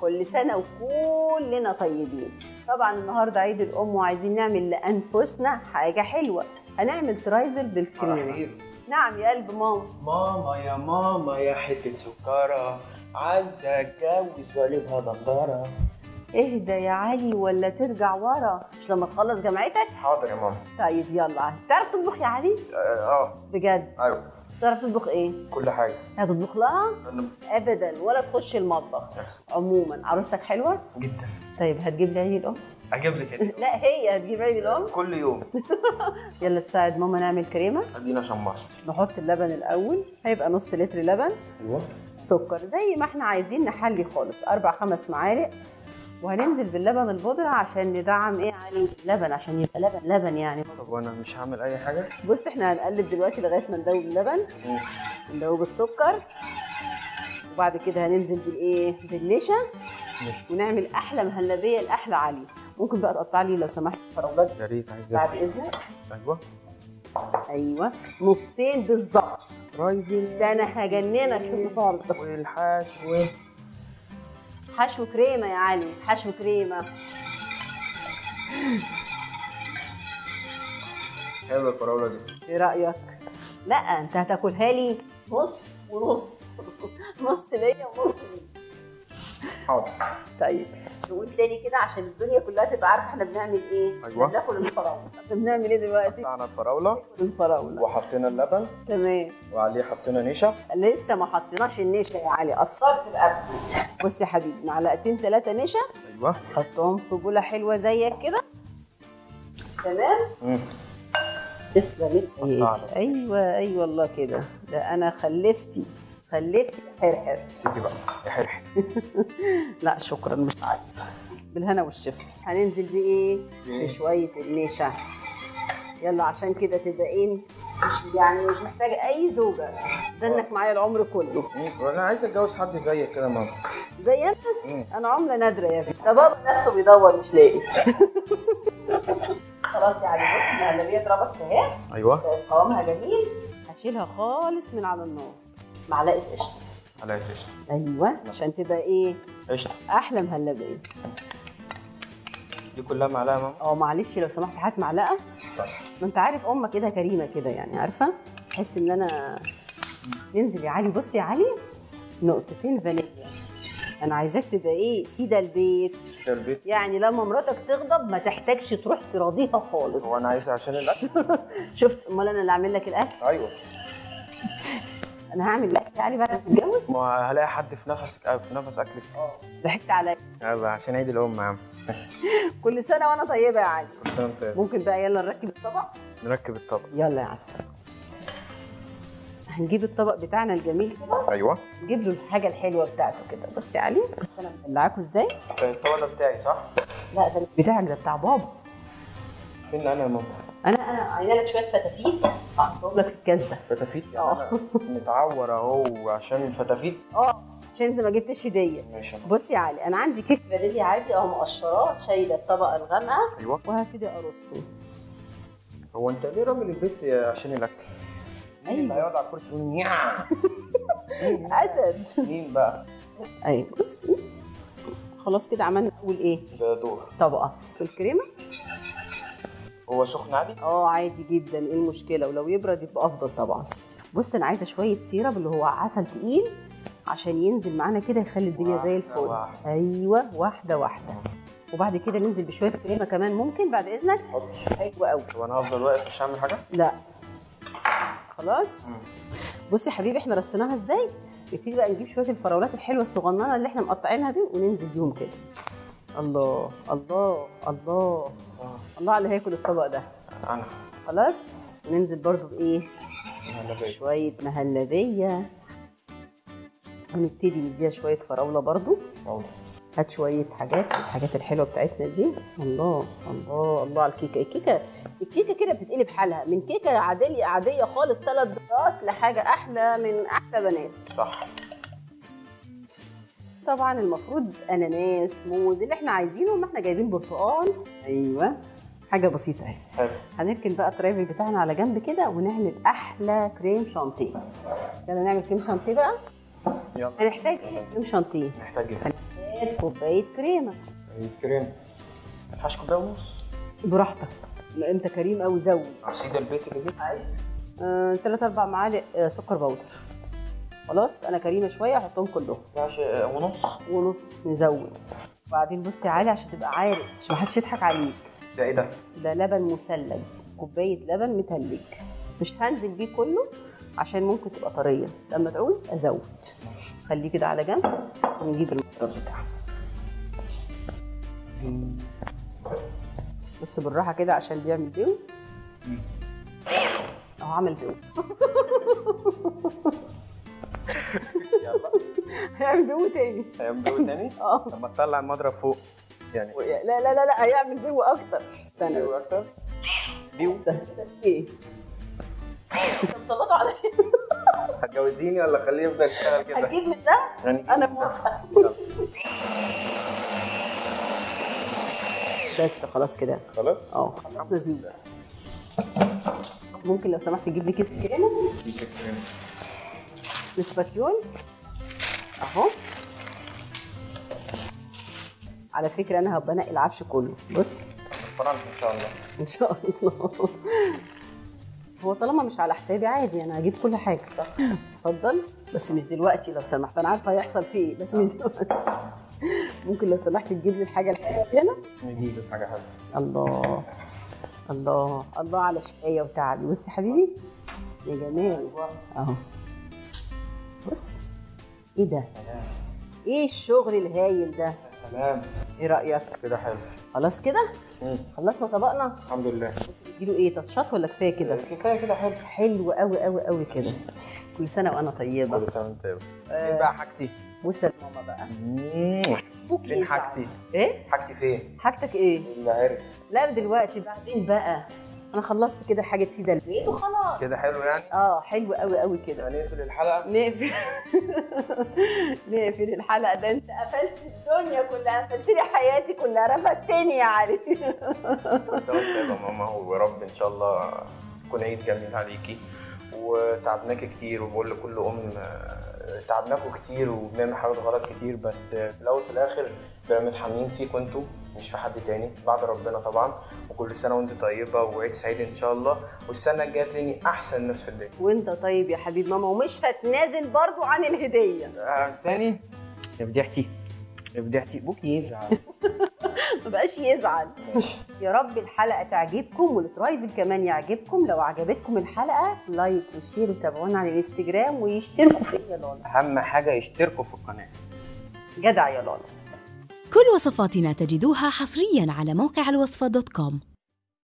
كل سنة وكلنا طيبين. طبعا النهاردة عيد الأم وعايزين نعمل لأنفسنا حاجة حلوة، هنعمل ترايفل بالكريمة. نعم يا قلب ماما. ماما يا حتة سكرة، عايزة اتجوز واقلبها نضارة. اهدى يا علي ولا ترجع ورا، مش لما تخلص جامعتك؟ حاضر يا ماما. طيب يلا، تعرف تطبخ يا علي؟ اه بجد؟ ايوه. تعرف تطبخ ايه؟ كل حاجه. هتطبخ لها؟ ابدا ولا تخش المطبخ. عموما عروستك حلوه؟ جدا. طيب هتجيب لي عيد الام؟ اجيب لك عيد الام. لا هي هتجيب عيد الام؟ كل يوم. يلا تساعد ماما نعمل كريمه؟ ادينا شماش. نحط اللبن الاول، هيبقى نص لتر لبن. ايوه. سكر زي ما احنا عايزين نحلي خالص، 4-5 معالق. وهننزل باللبن البودرة عشان ندعم ايه علي؟ لبن، عشان يبقى لبن يعني. طب وانا مش هعمل اي حاجه؟ بص احنا هنقلب دلوقتي لغايه ما ندوب اللبن، ندوب السكر، وبعد كده هننزل بالايه؟ بالنشا، ونعمل احلى مهلبيه لاحلى علي. ممكن بقى تقطع لي لو سمحت فراولات؟ يا ريت، عايزة بعد اذنك. ايوه نصين بالظبط. ده انا هجننك في الفطار ده. والحشو كريمه يا علي، حشو كريمه. حلوه الفراوله دي، ايه رايك؟ لا انت هتاكلها لي نص ونص، نص ليا ونص ليك. حاضر. طيب نقول تاني كده عشان الدنيا كلها تبقى عارفه احنا بنعمل ايه. ايوه بناكل الفراوله. بنعمل ايه دلوقتي؟ قطعنا الفراوله وحطينا اللبن. تمام. وعليه حطينا نشا. لسه ما حطيناش النشا يا علي، قصرت رقبتي. بص يا حبيبي، 2-3 معلقة نشا. ايوه. حطهم في بوله حلوه زيك كده. تمام. تسلم ايدك. ايوه والله كده، ده انا خلفتي حرحر. سيبي بقى يا حرحر. لا شكرا مش عايزه. بالهنا والشفا. هننزل بايه؟ بشويه النشا. يلا عشان كده تبقى ايه؟ مش محتاجه اي زوجه، استنك معايا العمر كله. انا عايزه اتجوز حد زيك كده يا ماما. زي انت؟ انا عمله نادره يا بنت. ده بابا نفسه بيدور مش لاقي. خلاص يا علي، بص المهلبيه اتربطت اهي. ايوه. قوامها جميل. هشيلها خالص من على النار. معلقه قشطه. معلقه قشطه. ايوه عشان تبقى ايه؟ قشطه. احلى مهلبيه. دي كلها معلقه يا ماما؟ معلش لو سمحت هات معلقه. طيب. ما انت عارف امك كده كريمه كده يعني، عارفه؟ تحس ان انا ننزل يا علي. بص يا علي، 2 نقطة فانيليا. انا عايزاك تبقى ايه؟ سيده البيت. سيده البيت يعني لما مراتك تغضب ما تحتاجش تروح تراضيها خالص. هو انا عايزها عشان الاكل؟ شفت؟ امال انا اللي اعمل لك الاكل؟ ايوه. انا هعمل الاكل يا علي بعد ما تتجوز؟ ما هلاقي حد في نفسك، في نفس اكلك. ضحكت عليا. يلا عشان عيد الام يا عم. كل سنه وانا طيبه يا علي. كل سنه وانت طيب. ممكن بقى يلا نركب الطبق؟ نركب الطبق. يلا يا عسل. هنجيب الطبق بتاعنا الجميل كده. ايوه. نجيب له الحاجه الحلوه بتاعته كده. بص يا علي، بص انا مدلعاكوا ازاي؟ الطبق ده بتاعي صح؟ لا ده بتاعك، ده بتاع بابا. فين انا يا ماما؟ انا عايزه لك شويه فتافيت احطهم لك في الكاسه. فتافيت يعني متعور اهو عشان الفتافيت. عشان انت ما جبتش هديه. ماشي. بص يا علي، انا عندي كيك فانيليا عادي مقشراه، شايله الطبقه الغامقه. ايوه. وهبتدي ارصه. هو انت ليه رامي البيت عشان الاكل؟ مين هيقعد على الكرسي ويقول نياع؟ اسد. مين بقى؟ ايوه بص، خلاص كده عملنا اول ايه؟ ده دور طبقه بالكريمه. هو سخن عادي؟ عادي جدا، ايه المشكله؟ ولو يبرد يبقى افضل طبعا. بص انا عايزه شويه سيرب اللي هو عسل تقيل عشان ينزل معانا كده يخلي الدنيا زي الفل. ايوه واحده. وبعد كده ننزل بشويه كريمه كمان ممكن بعد اذنك؟ حلو قوي. وانا هفضل واقف مش هعمل حاجه؟ لا خلاص. بص يا حبيبي احنا رصيناها ازاي؟ نبتدي بقى نجيب شويه الفراولات الحلوه الصغننه اللي احنا مقطعينها دي وننزل بيهم كده. الله الله الله الله على اللي هياكل الطبق ده. انا خلاص ننزل برضو بايه؟ مهلبيه. شويه مهلبيه، ونبتدي نديها شويه فراوله برضو. هات شويه الحاجات الحلوه بتاعتنا دي. الله الله الله على الكيكه كده بتتقلب حالها، من كيكه عاديه خالص 3 دورات لحاجه احلى من احلى بنات. صح. طبعا المفروض اناناس، موز، اللي احنا عايزينه، ما احنا جايبين برتقال. ايوه حاجه بسيطه اهي. حلو. هنركن بقى الترايفل بتاعنا على جنب كده ونعمل احلى كريم شانتيه. يلا نعمل كريم شانتيه بقى. يلا. هنحتاج ايه كريم شانتيه؟ هنحتاج كوبايه كريمه. كوبايه كريمه ما ينفعش كوبايه ونص؟ براحتك انت كريم قوي. زود عصيده البيت اللي جبت. ايوه 3-4 معالق سكر باودر. خلاص انا كريمه شويه احطهم كلهم. ماشي ونص نزود. وبعدين بصي يا علي عشان تبقى عارف عشان محدش يضحك عليك. ده ايه ده؟ ده لبن مثلج، كوبايه لبن متلج. مش هنزل بيه كله عشان ممكن تبقى طريه، لما تعوز ازود. خليه كده على جنب ونجيب المقدار بتاعنا. بص بالراحه كده عشان بيعمل بيو. اهو عمل بيو. يلا هيعمل بيو تاني. هيعمل بيو تاني؟ اه طب ما تطلع المضرب فوق يعني. لا لا لا لا هيعمل بيو اكتر. استنى بيو اكتر؟ بيو ده ايه؟ انت مسلطه عليا. هتجوزيني ولا خليه يفضل يشتغل كده؟ هتجيب من ده؟ انا موافقه. بس خلاص كده. خلاص؟ اه خلاص لازم. ممكن لو سمحت تجيب لي كيس كريمه؟ كيس كريمه. الاسباتيول اهو. على فكره انا هبنقي العفش كله، بص. فرنسا ان شاء الله. ان شاء الله. هو طالما مش على حسابي عادي انا هجيب كل حاجه. اتفضل بس مش دلوقتي لو سمحت، انا عارفه هيحصل فيه ايه بس مش دلوقتي. ممكن لو سمحت تجيب لي الحاجه الحلوه هنا؟ نجيب الحاجه حلوه. الله الله الله على شقايه وتعبي. بص يا حبيبي يا جمال اهو. بص ايه ده؟ ايه الشغل الهايل ده؟ سلام. ايه رايك؟ كده حلو. خلاص كده؟ خلصنا طبقنا؟ الحمد لله. تديله ايه تاتشات ولا كفايه كده؟ كفايه كده. حلو حلو قوي قوي قوي كده. كل سنه وانا طيبه. كل سنه وانت طيبه. فين بقى حاجتي؟ بص لماما بقى. فين حاجتي؟ ايه؟ حاجتي فين؟ حاجتك ايه؟ اللي عارف. لا دلوقتي بعدين بقى. انا خلصت كده حاجه تسيد البيت وخلاص. كده حلو يعني؟ اه حلو قوي قوي كده. هنقفل الحلقه؟ نقفل. نقفل الحلقه. ده انت قفلت الدنيا كلها، قفلت لي حياتي كلها، رفدتني يا علي. بس يا ماما ورب ان شاء الله يكون عيد جميل عليكي. وتعبناكي كتير وبقول لكل ام تعبناكوا كتير وبنعمل حاجات غلط كتير، بس في الاول وفي الاخر بنبقى متحملين فيكوا انتوا مش في حد تاني بعد ربنا طبعا. وكل سنه وانت طيبه وعيد سعيد ان شاء الله، والسنه الجايه تلاقيني احسن ناس في الدنيا. وانت طيب يا حبيب ماما ومش هتنازل برضو عن الهديه. تاني يا فضيحتي يا فضيحتي ابوكي يزعل. مبقاش يزعل. يا رب الحلقه تعجبكم والترايفل كمان يعجبكم. لو عجبتكم الحلقه لايك وشير وتابعونا على الانستجرام ويشتركوا في يا لالا. اهم حاجه يشتركوا في القناه. جدع يا لالا. كل وصفاتنا تجدوها حصرياً على موقع الوصفة.com.